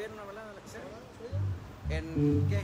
bien, una balada, la que sea. ¿En qué?